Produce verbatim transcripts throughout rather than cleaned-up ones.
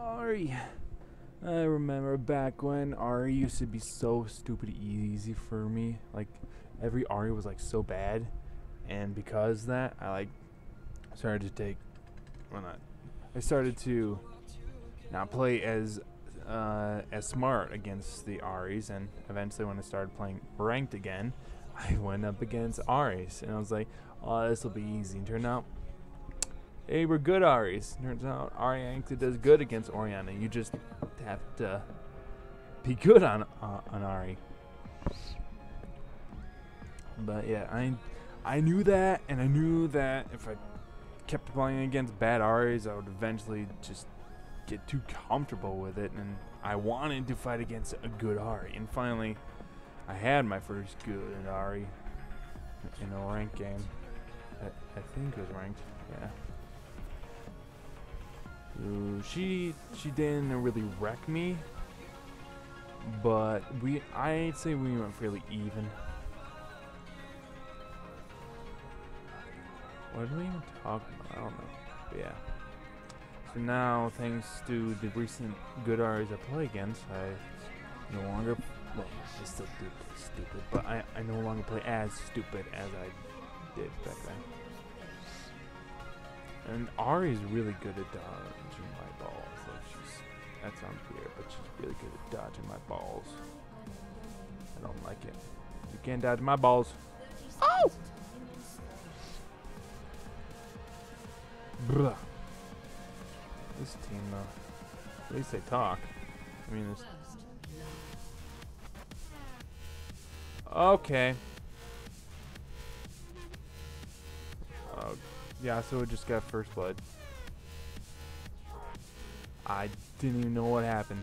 Ahri. I remember back when Ahri used to be so stupid easy for me. Like, every Ahri was like so bad, and because of that, I like started to take, well not, I started to not play as uh, as smart against the Ahris, and eventually when I started playing ranked again, I went up against Ahris, and I was like, oh, this will be easy, and turned out, hey, we're good Ahris. Turns out Ahri actually does good against Orianna. You just have to be good on uh, on Ahri. But yeah, I I knew that, and I knew that if I kept playing against bad Ahris, I would eventually just get too comfortable with it, and I wanted to fight against a good Ahri. And finally, I had my first good Ahri in a ranked game. I, I think it was ranked. Yeah. Ooh, she she didn't really wreck me, but we I'd say we went fairly even. What did we even talk about? I don't know. But yeah. So now, thanks to the recent good Ahris I play against, I no longer well, I still do play stupid, but I I no longer play as stupid as I did back then. And Ahri's really good at dodging my balls. Like she's, that sounds weird, but she's really good at dodging my balls. I don't like it. You can't dodge my balls. Oh! Bruh. This team, though, at least they talk. I mean, it's... Okay. Okay. Yeah, so it just got first blood. I didn't even know what happened.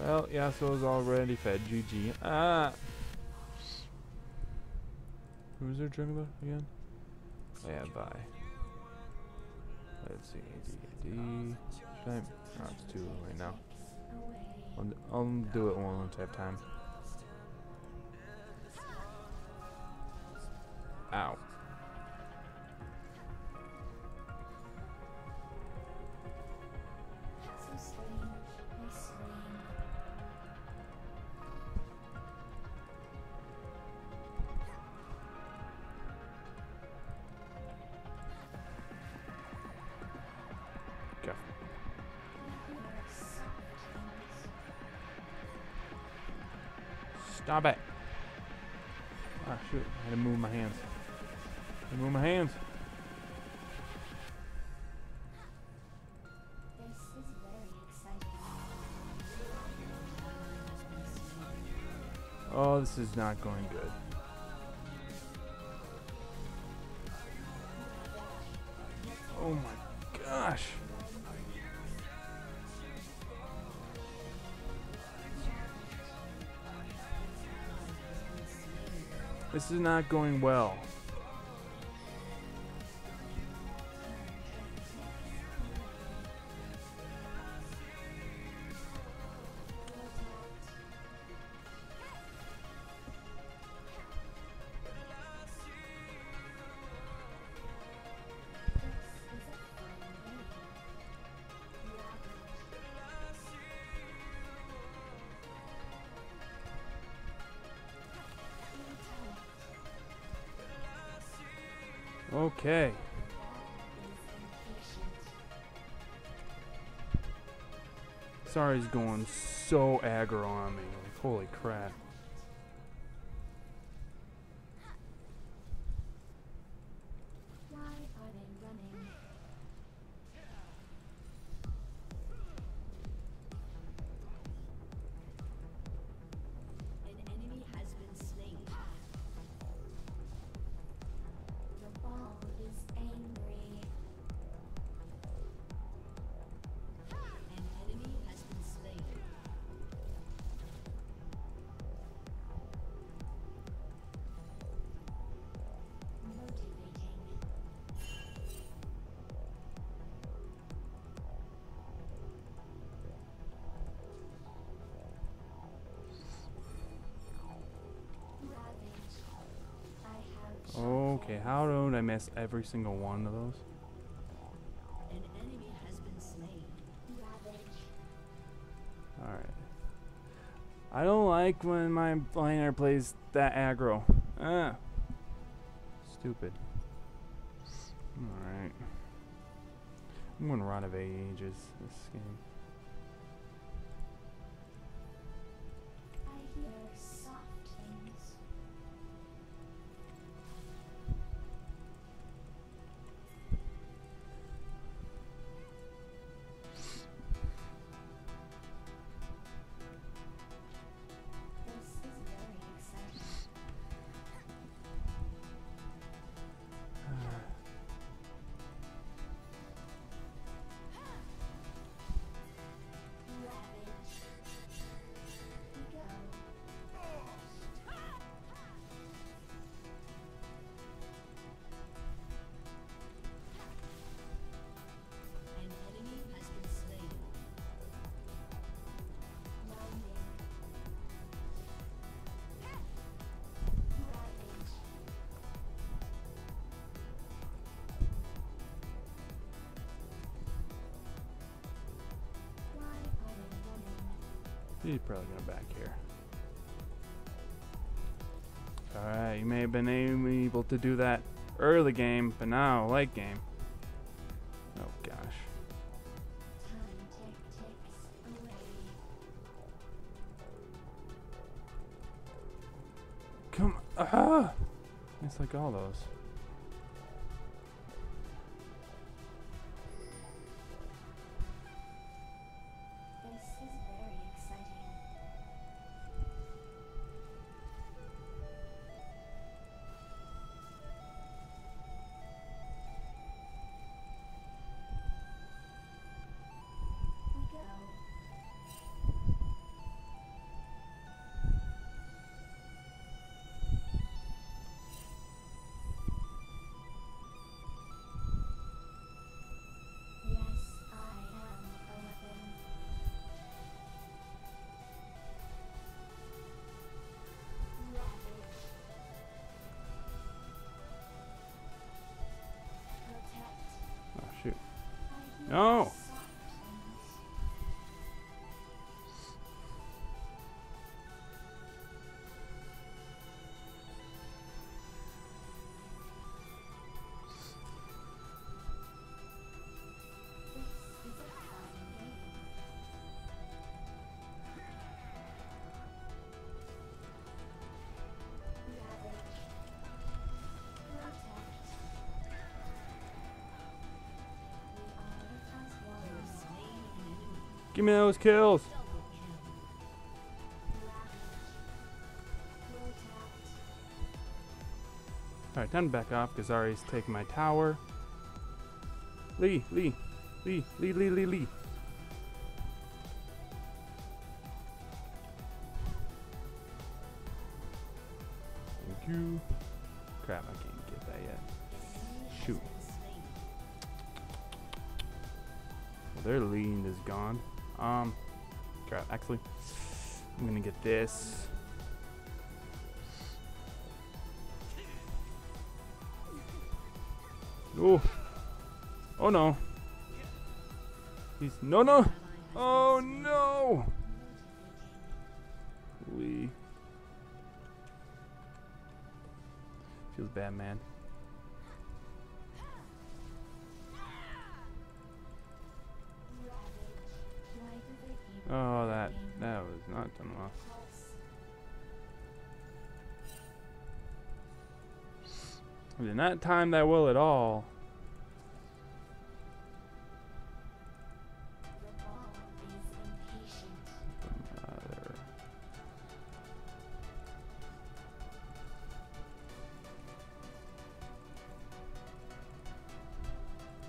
Well, Yasuo's already fed. G G. Ah. Who was there drinking about again? Oh, yeah, bye. Let's see, D, D, time. Oh, it's two right now. I'll, I'll do it once I have time. Ow. Stop it. Ah, oh, shoot. I had to move my hands. I had to move my hands. This is very exciting. Oh, this is not going good. Oh my gosh. This is not going well. Okay. Sorry, he's going so aggro on me. Like, holy crap. Why are they running? An enemy has been slain. Okay, how did I miss every single one of those? An enemy has been slain. Alright. I don't like when my laner plays that aggro. Ah. Stupid. Alright. I'm gonna run out of ages this game. He's probably gonna back here. Alright, you may have been able to do that early game, but now late game. Oh gosh. Come on. Ah! It's like all those. No! Give me those kills. Alright, time to back off because Ahri's taking my tower. Lee, Lee, Lee, Lee, Lee, Lee, Lee. Thank you. Crap, I can't get that yet. Shoot. Well, their lead is gone. Um, crap, actually, I'm gonna get this. Oh, oh no. He's, no, no. Oh no. We feels bad, man. Oh, that, that was not done well. I did not time that well at all.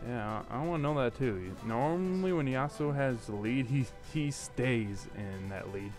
Yeah, I, I want to know that too. Normally when Yasuo has the lead, he, he stays in that lead.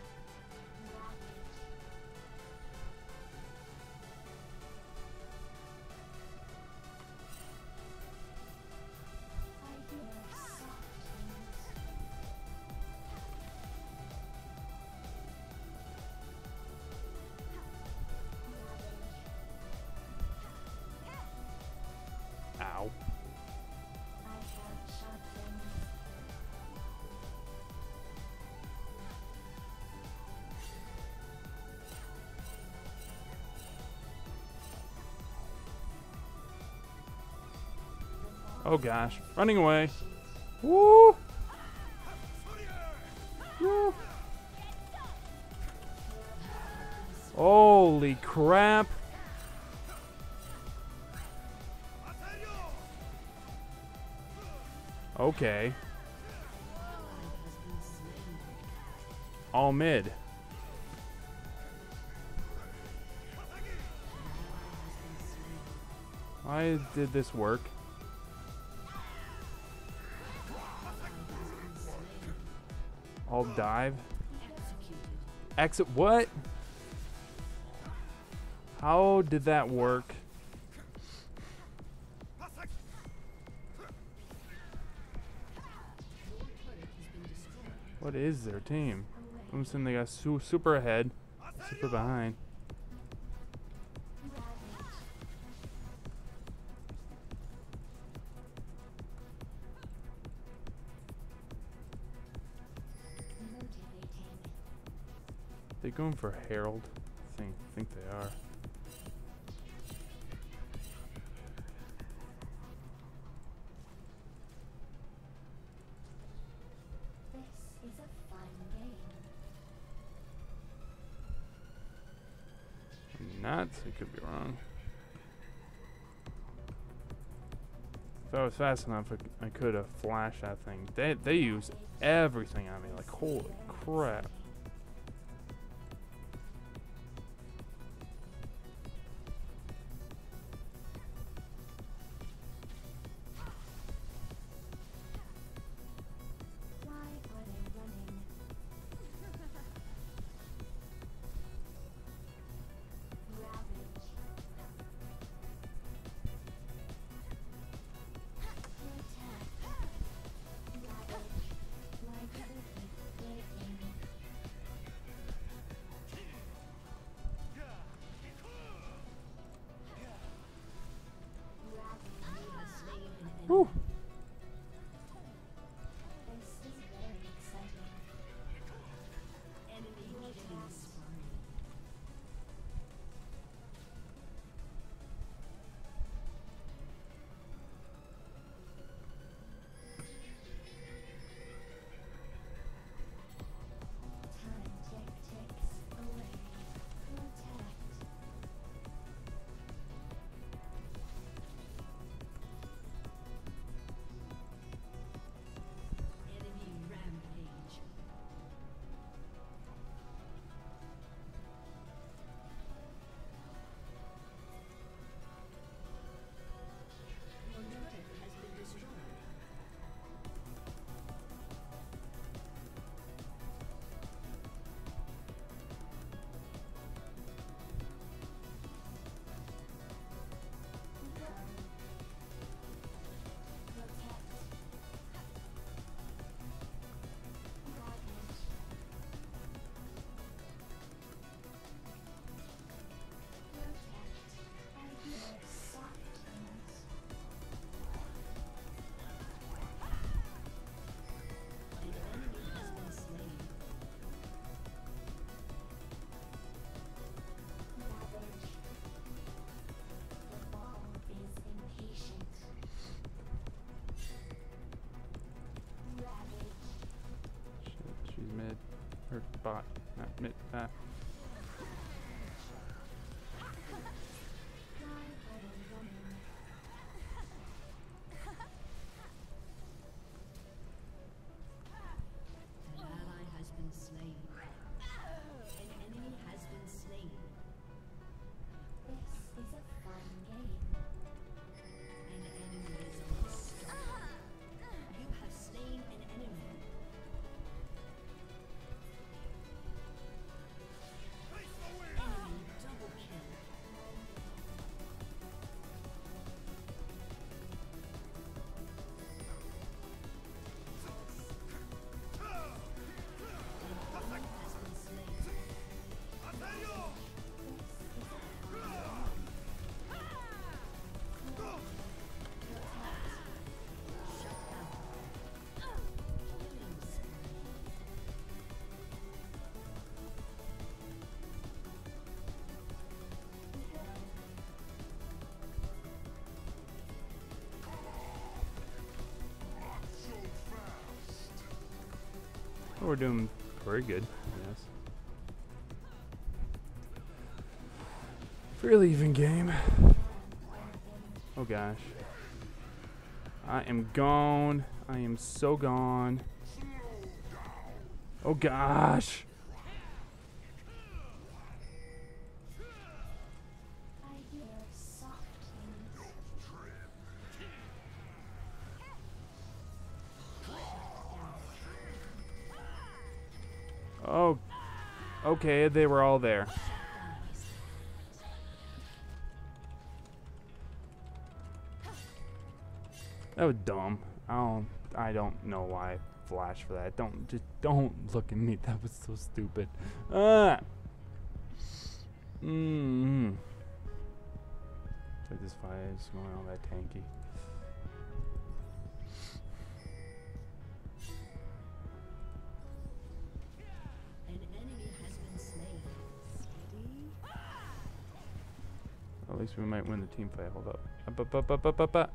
Oh gosh, running away. Woo! Woo! Holy crap! Okay. All mid. Why did this work? I'll dive. Exit. What? How did that work? What is their team? I'm assuming they got su super ahead, super behind. They going for Herald? I think, I think they are. Not, it could be wrong. If I was fast enough, I could have flashed that thing. They they used everything on me. Like, holy crap! Woo. Her bot, not mid, not. An ally has been slain. An enemy has been slain. This is a fun game. An enemy is lost. You have slain an enemy. We're doing pretty good, I guess. Fairly even game. Oh gosh. I am gone. I am so gone. Oh gosh. Oh, okay, they were all there. That was dumb. I don't, I don't know why I flashed for that. Don't, just don't look at me. That was so stupid. Ah. Mm-hmm. It's like this fire is going all that tanky. At least we might win the team fight. Hold up. Up, up, up, up, up, up, up.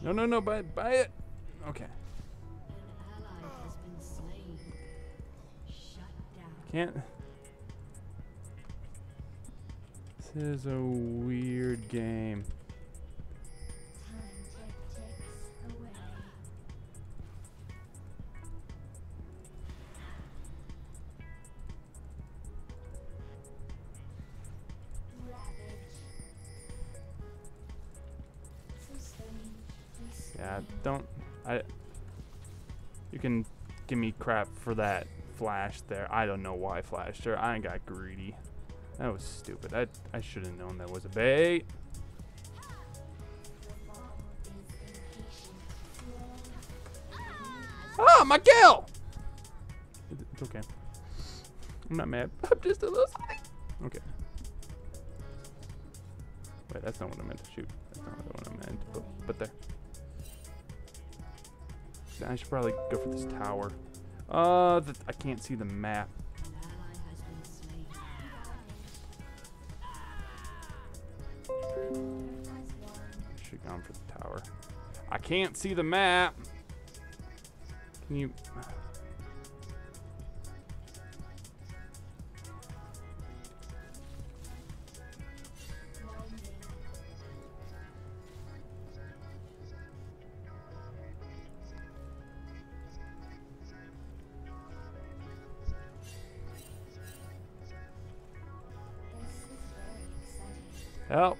No, no, no, buy, buy it. Okay. Can't. This is a weird game. Yeah, don't I you can give me crap for that flash there. I don't know why I flashed her. I got greedy. That was stupid. I I should have known that was a bait. Ah, my kill! It's okay. I'm not mad. I'm just a little silly. Okay. Wait, that's not what I meant to shoot. That's not what I meant to put, put there. I should probably go for this tower. Uh, th I can't see the map. Should have gone for the tower. I can't see the map. Can you? Help.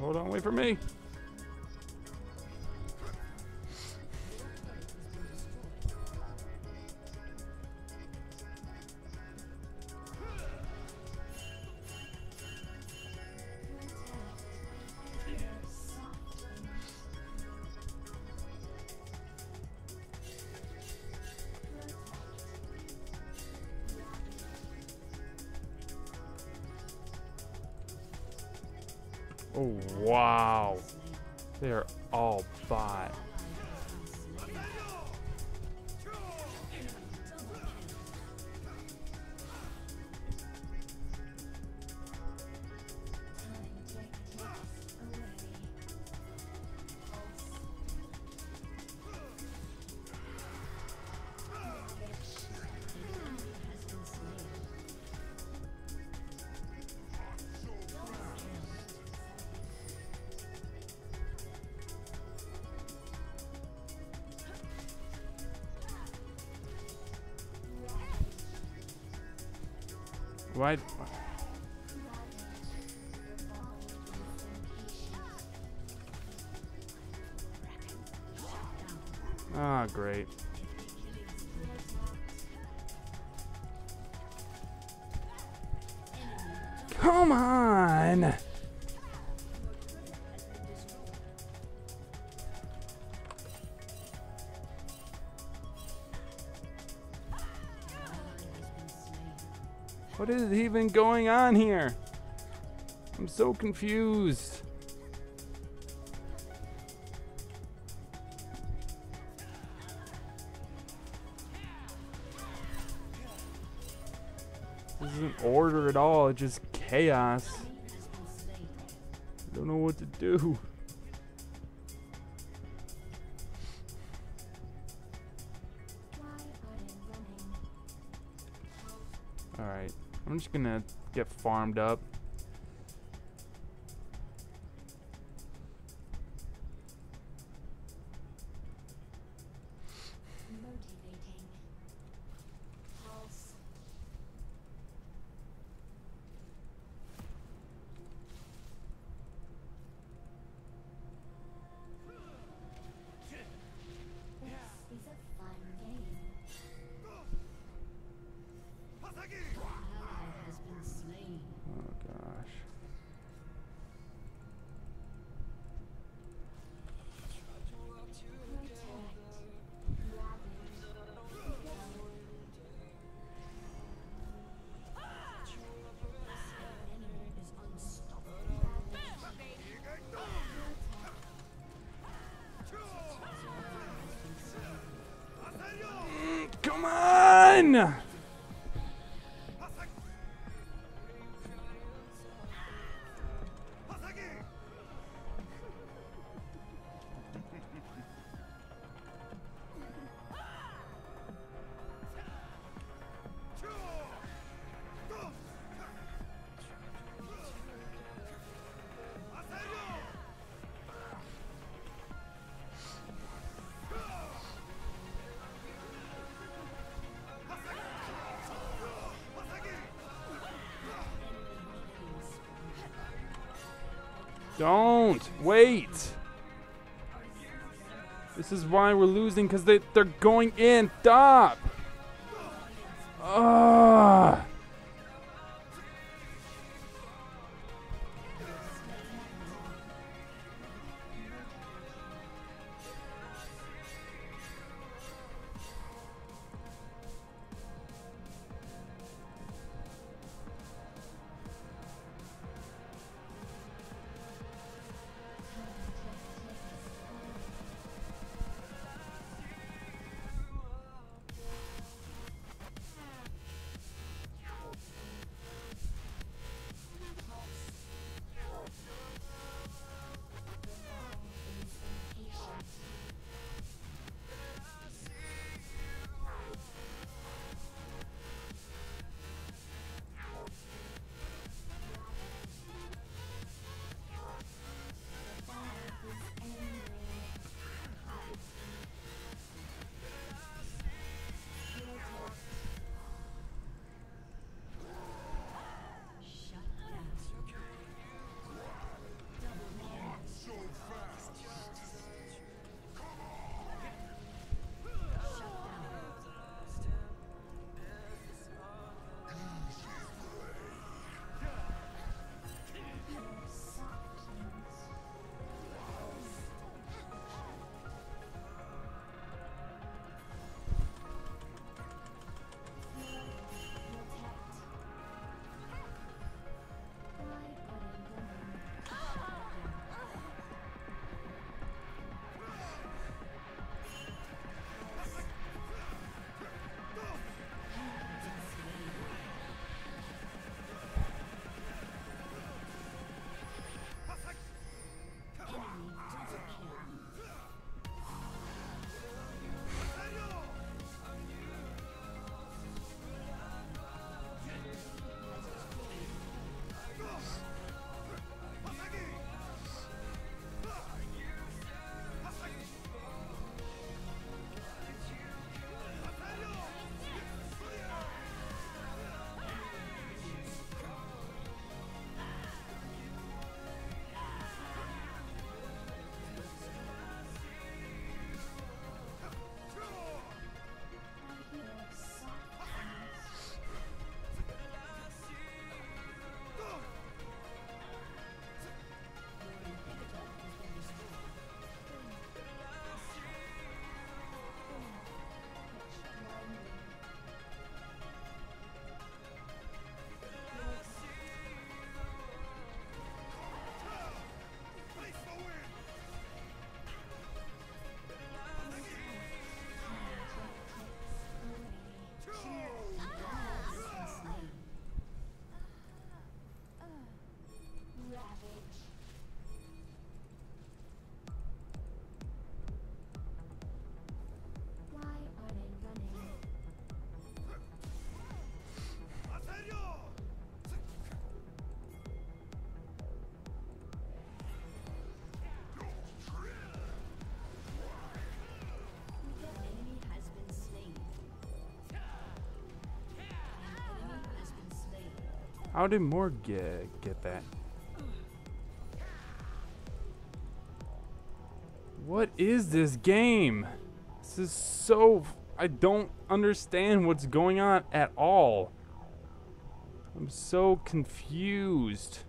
Hold on, wait for me. Oh, wow. They're all bot. Why? Ah, oh, great. Come on. What is even going on here? I'm so confused. This isn't order at all, it's just chaos. I don't know what to do. Alright, I'm just gonna get farmed up. Don't wait. This is why we're losing, because they they're going in. Stop. Ah. How did Morgana get that? What is this game? This is so... I don't understand what's going on at all. I'm so confused.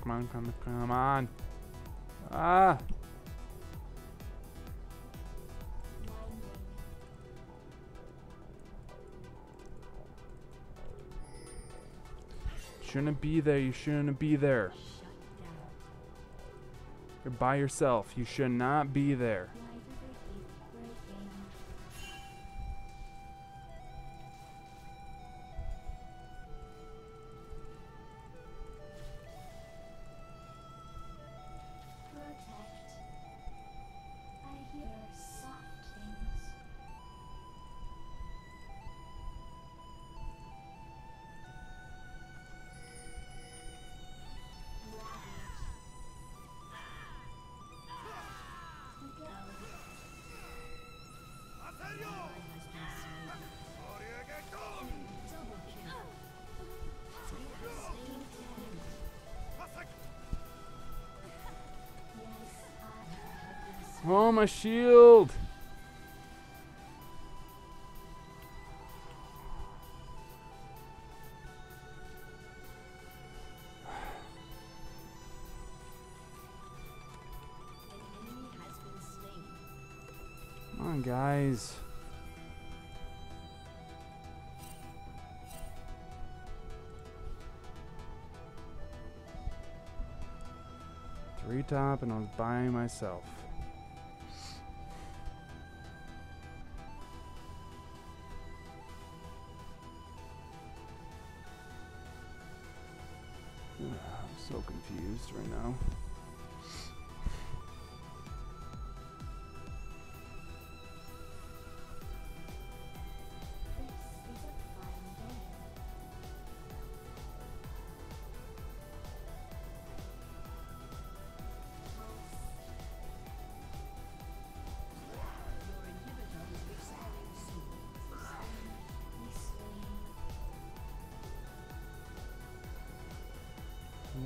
Come on, come on, come on. Ah. Shouldn't be there. You shouldn't be there. You're by yourself. You should not be there. Oh, my shield! Come on, guys. Three top, and I was by myself. So confused right now.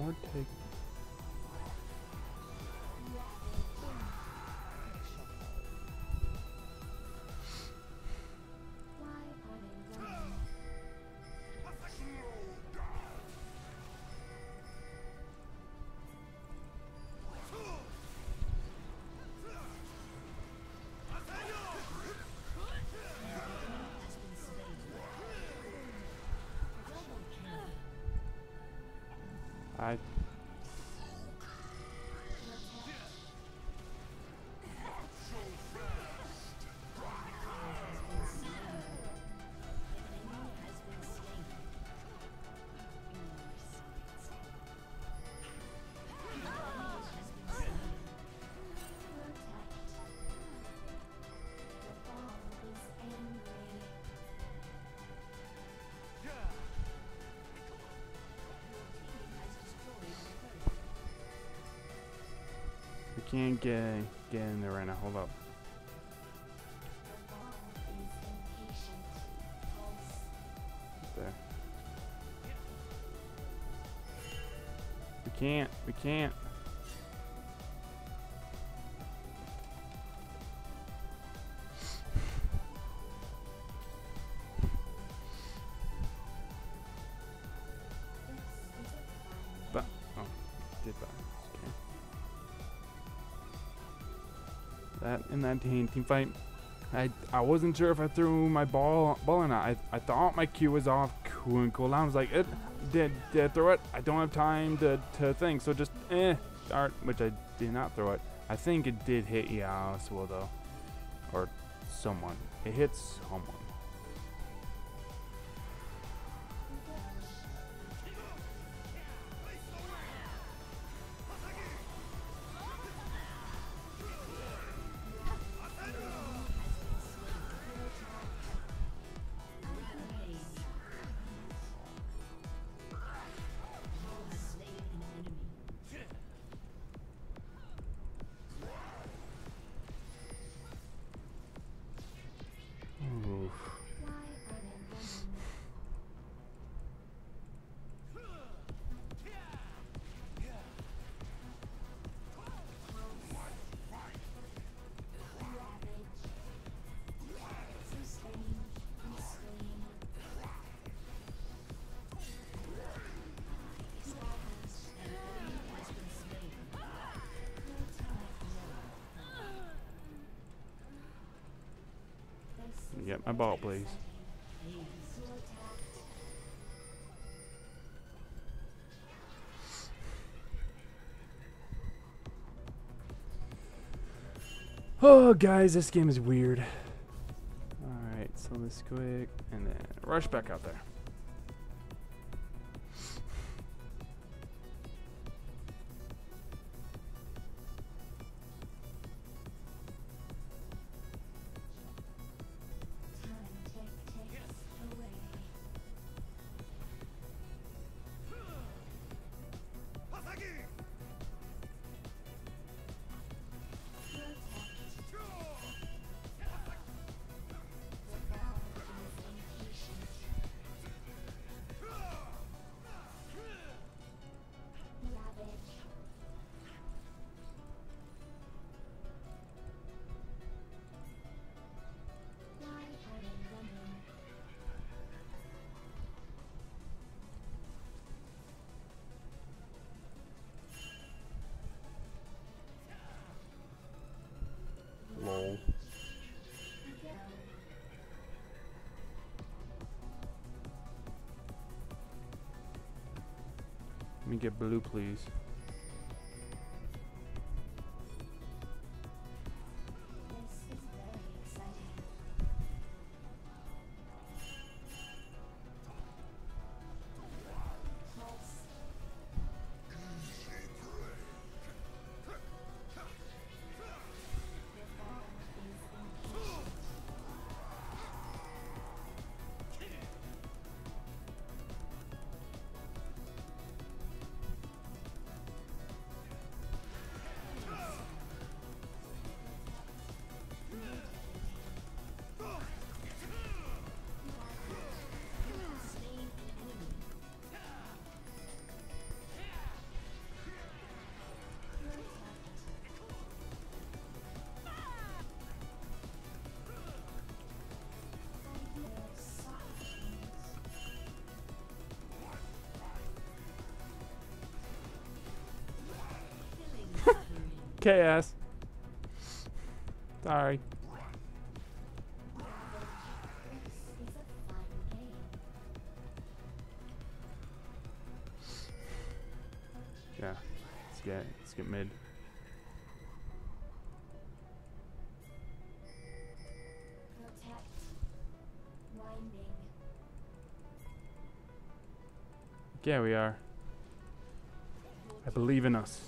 More take. I can't get, get in there right now. Hold up. There. We can't. We can't. In that team fight, I I wasn't sure if I threw my ball ball or not. I, I thought my Q was off and cooldown. I was like, it did did throw it. I don't have time to to think, so just eh, dart, which I did not throw it. I think it did hit Yasuo though, or someone. It hit someone. Get my ball, please. Oh, guys, this game is weird. Alright, so let's quick and then rush back out there. Let me get blue, please. Chaos. Sorry. Yeah. Let's get let's get mid. Yeah, we are. I believe in us.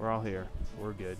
We're all here. We're good.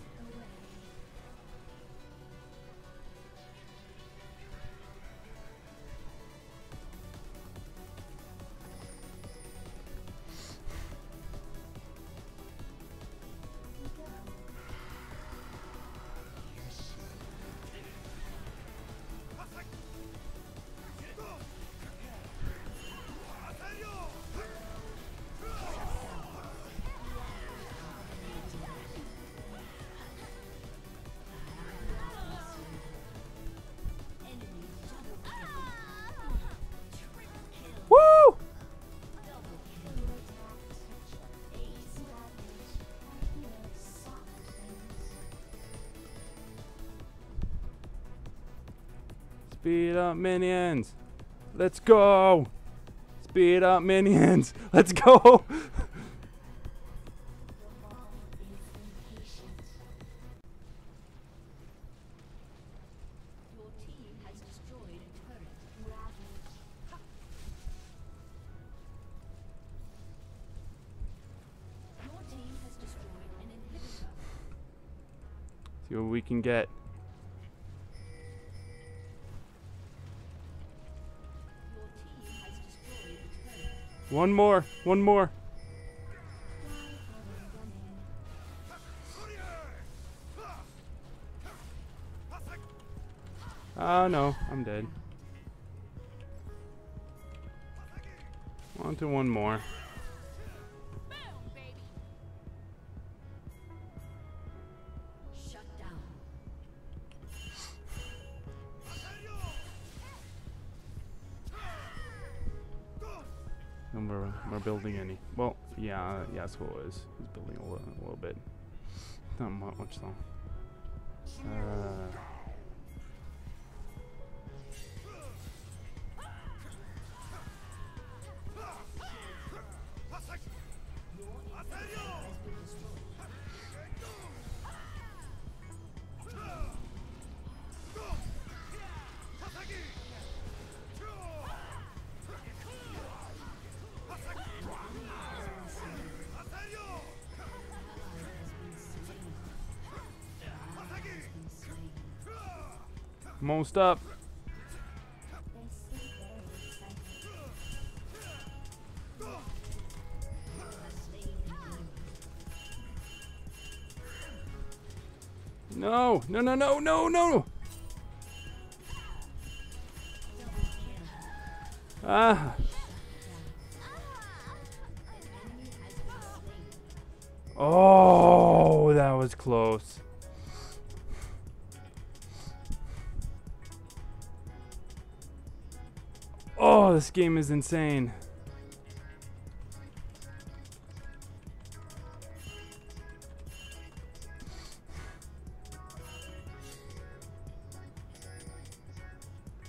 Speed up, minions. Let's go. Speed up, minions. Let's go. See what we can get. One more, one more. Oh no, I'm dead. On to one more. We're, we're building any. Well, yeah, Yasuo is. He's building a little, a little bit. Not much though. Most up. No, no, no, no, no, no. Ah. Oh, that was close. Oh, this game is insane.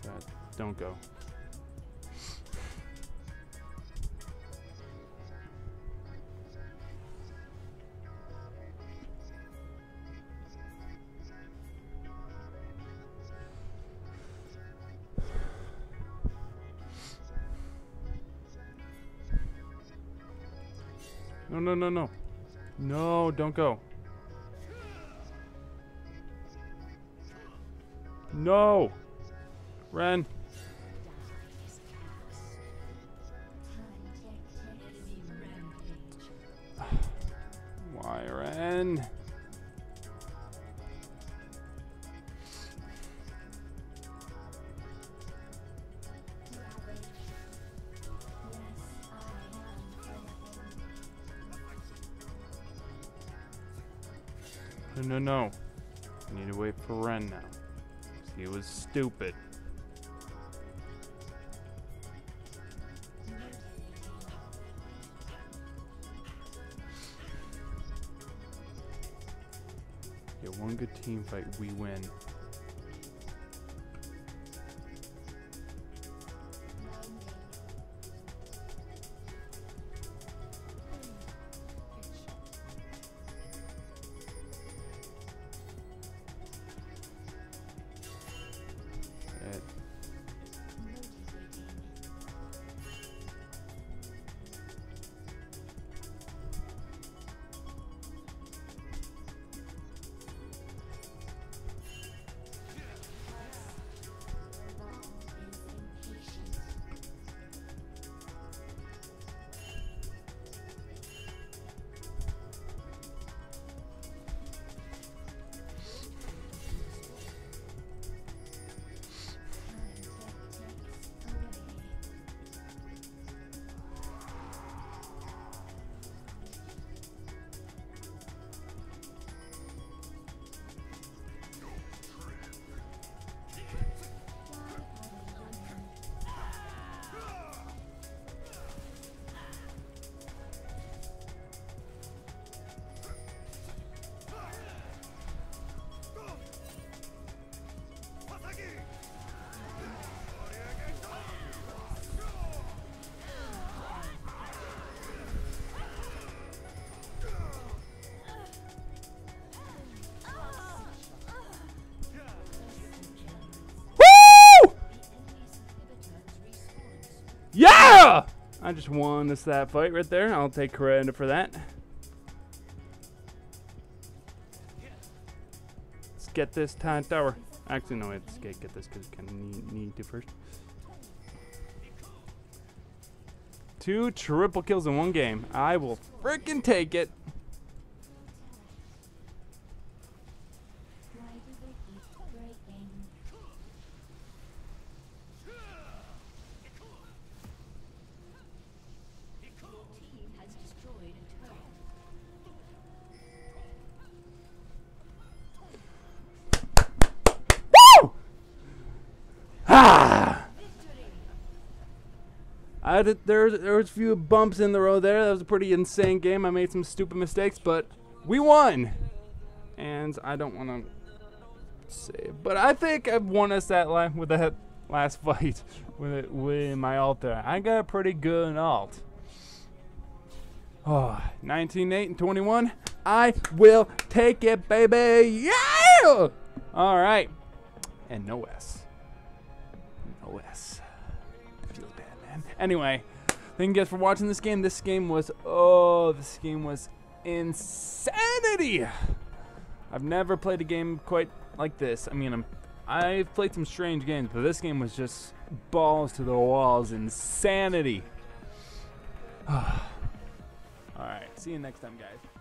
Right, don't go. No, no, no, no. No, don't go. No. Ren. Why, Ren? No, no, no. I need to wait for Ren now. He was stupid. Get one good team fight, we win. I just won this that fight right there. I'll take credit for that. Let's get this time tower. Actually, no, let's get get this because we kind of need, need to first. Two triple kills in one game. I will freaking take it. I did, there, there was a few bumps in the road there. That was a pretty insane game. I made some stupid mistakes, but we won. And I don't want to save, but I think I've won us that last, with that last fight with it, with my ult there. I got a pretty good ult. Oh, nineteen, eight, and twenty-one. I will take it, baby. Yeah! All right. And no S. No S. Anyway, thank you guys for watching this game. This game was, oh, this game was insanity. I've never played a game quite like this. I mean, I'm, I've played some strange games, but this game was just balls to the walls, insanity. All right, see you next time, guys.